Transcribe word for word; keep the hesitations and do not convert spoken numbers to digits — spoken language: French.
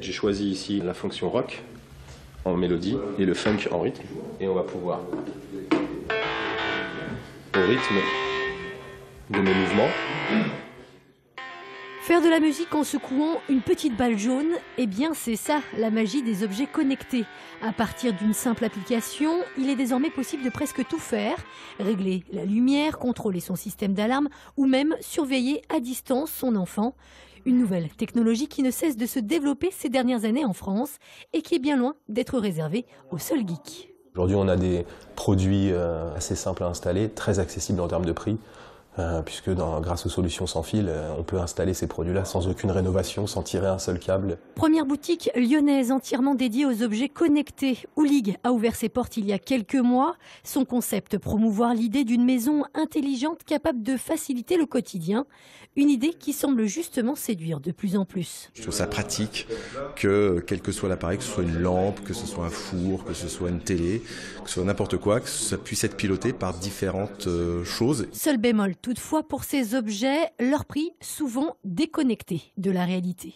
J'ai choisi ici la fonction rock en mélodie et le funk en rythme. Et on va pouvoir, au rythme de mes mouvements, faire de la musique en secouant une petite balle jaune, eh bien c'est ça la magie des objets connectés. À partir d'une simple application, il est désormais possible de presque tout faire. Régler la lumière, contrôler son système d'alarme ou même surveiller à distance son enfant. Une nouvelle technologie qui ne cesse de se développer ces dernières années en France et qui est bien loin d'être réservée aux seuls geeks. Aujourd'hui on a des produits assez simples à installer, très accessibles en termes de prix. Euh, puisque dans, grâce aux solutions sans fil, euh, on peut installer ces produits-là sans aucune rénovation, sans tirer un seul câble. Première boutique lyonnaise entièrement dédiée aux objets connectés. Oulig a ouvert ses portes il y a quelques mois. Son concept, promouvoir l'idée d'une maison intelligente capable de faciliter le quotidien. Une idée qui semble justement séduire de plus en plus. Je trouve ça pratique que, quel que soit l'appareil, que ce soit une lampe, que ce soit un four, que ce soit une télé, que ce soit n'importe quoi, que ça puisse être piloté par différentes euh, choses. Seul bémol, toutefois, pour ces objets, leur prix souvent déconnecté de la réalité.